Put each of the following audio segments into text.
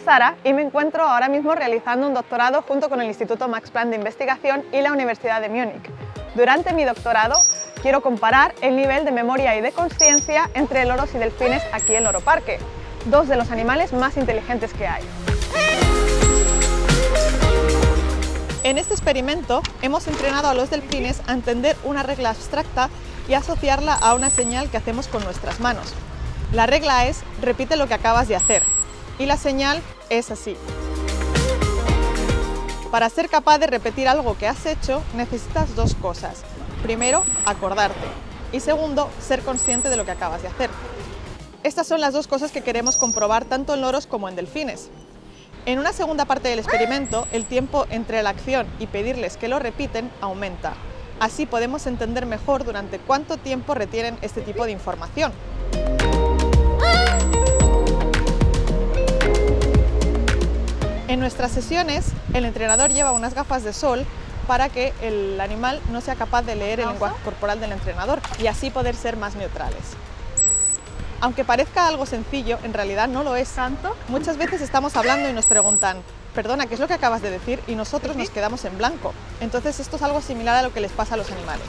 es Sara y me encuentro ahora mismo realizando un doctorado junto con el Instituto Max Planck de Investigación y la Universidad de Múnich. Durante mi doctorado quiero comparar el nivel de memoria y de consciencia entre loros y delfines aquí en Loro Parque, dos de los animales más inteligentes que hay. En este experimento hemos entrenado a los delfines a entender una regla abstracta y asociarla a una señal que hacemos con nuestras manos. La regla es repite lo que acabas de hacer. Y la señal es así. Para ser capaz de repetir algo que has hecho, necesitas dos cosas. Primero, acordarte. Y segundo, ser consciente de lo que acabas de hacer. Estas son las dos cosas que queremos comprobar tanto en loros como en delfines. En una segunda parte del experimento, el tiempo entre la acción y pedirles que lo repiten aumenta. Así podemos entender mejor durante cuánto tiempo retienen este tipo de información. En nuestras sesiones, el entrenador lleva unas gafas de sol para que el animal no sea capaz de leer el lenguaje corporal del entrenador y así poder ser más neutrales. Aunque parezca algo sencillo, en realidad no lo es. Muchas veces estamos hablando y nos preguntan, perdona, ¿qué es lo que acabas de decir? Y nosotros nos quedamos en blanco. Entonces esto es algo similar a lo que les pasa a los animales.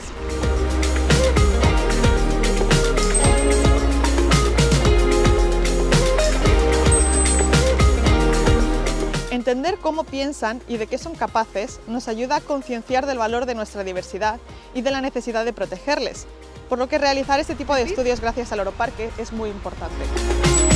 Entender cómo piensan y de qué son capaces nos ayuda a concienciar del valor de nuestra diversidad y de la necesidad de protegerles, por lo que realizar este tipo de estudios gracias al Loro Parque es muy importante.